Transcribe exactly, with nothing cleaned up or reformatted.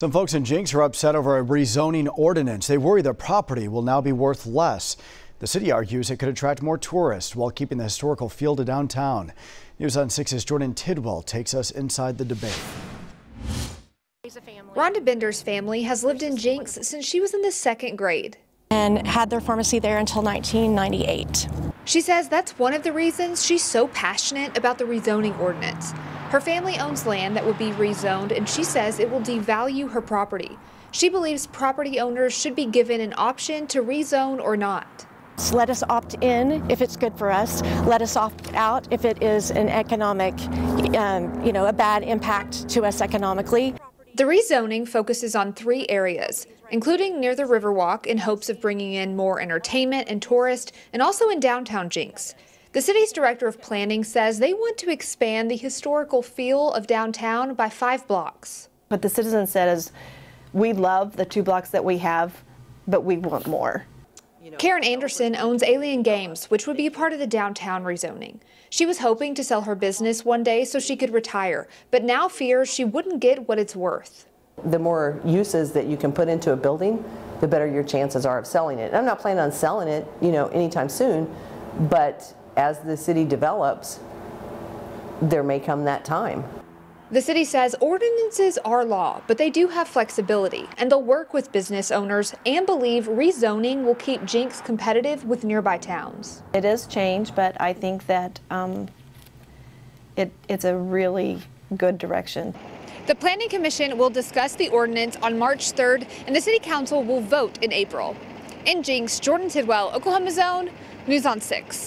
Some folks in Jenks are upset over a rezoning ordinance. They worry their property will now be worth less. The city argues it could attract more tourists while keeping the historical feel to downtown. News on six's Jordan Tidwell takes us inside the debate. Rhonda Bender's family has lived in Jenks since she was in the second grade and had their pharmacy there until nineteen ninety-eight. She says that's one of the reasons she's so passionate about the rezoning ordinance. Her family owns land that would be rezoned, and she says it will devalue her property. She believes property owners should be given an option to rezone or not. Let us opt in if it's good for us. Let us opt out if it is an economic, um, you know, a bad impact to us economically. The rezoning focuses on three areas, including near the Riverwalk in hopes of bringing in more entertainment and tourists, and also in downtown Jenks. The city's director of planning says they want to expand the historical feel of downtown by five blocks. What the citizen said is, we love the two blocks that we have, but we want more. Karen Anderson owns Alien Games, which would be a part of the downtown rezoning. She was hoping to sell her business one day so she could retire, but now fears she wouldn't get what it's worth. The more uses that you can put into a building, the better your chances are of selling it. And I'm not planning on selling it, you know, anytime soon, but as the city develops, there may come that time. The city says ordinances are law, but they do have flexibility, and they'll work with business owners and believe rezoning will keep Jenks competitive with nearby towns. It is change, but I think that um, it, it's a really good direction. The Planning Commission will discuss the ordinance on March third, and the City Council will vote in April. In Jenks, Jordan Tidwell, Oklahoma Zone, News on six.